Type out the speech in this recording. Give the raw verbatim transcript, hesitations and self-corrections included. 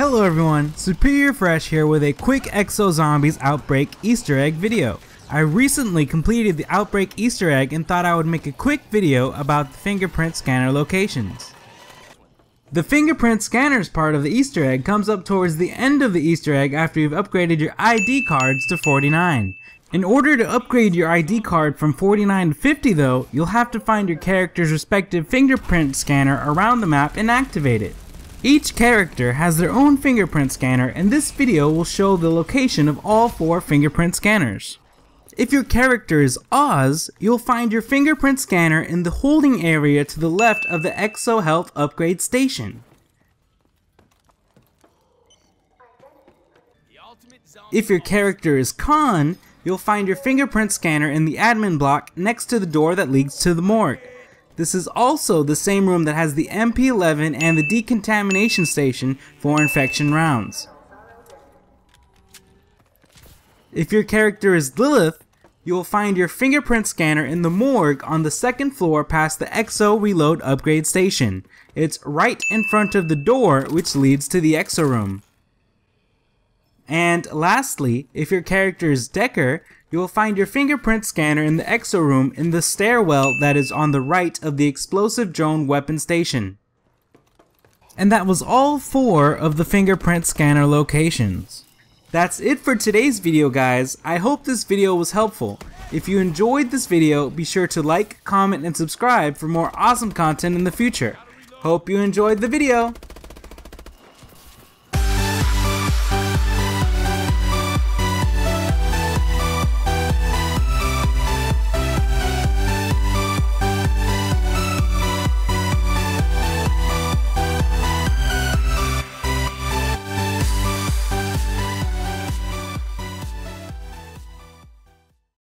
Hello everyone, Superior Freshh here with a quick Exo Zombies Outbreak Easter egg video. I recently completed the Outbreak Easter egg and thought I would make a quick video about the fingerprint scanner locations. The fingerprint scanners part of the Easter egg comes up towards the end of the Easter egg after you've upgraded your I D cards to forty-nine. In order to upgrade your I D card from forty-nine to fifty though, you'll have to find your character's respective fingerprint scanner around the map and activate it. Each character has their own fingerprint scanner, and this video will show the location of all four fingerprint scanners. If your character is Oz, you'll find your fingerprint scanner in the holding area to the left of the Exo Health Upgrade Station. If your character is Khan, you'll find your fingerprint scanner in the admin block next to the door that leads to the morgue. This is also the same room that has the M P eleven and the decontamination station for infection rounds. If your character is Lilith, you will find your fingerprint scanner in the morgue on the second floor past the Exo Reload Upgrade Station. It's right in front of the door which leads to the Exo room. And lastly, if your character is Decker, you will find your fingerprint scanner in the Exo room in the stairwell that is on the right of the explosive drone weapon station. And that was all four of the fingerprint scanner locations. That's it for today's video, guys. I hope this video was helpful. If you enjoyed this video, be sure to like, comment, and subscribe for more awesome content in the future. Hope you enjoyed the video!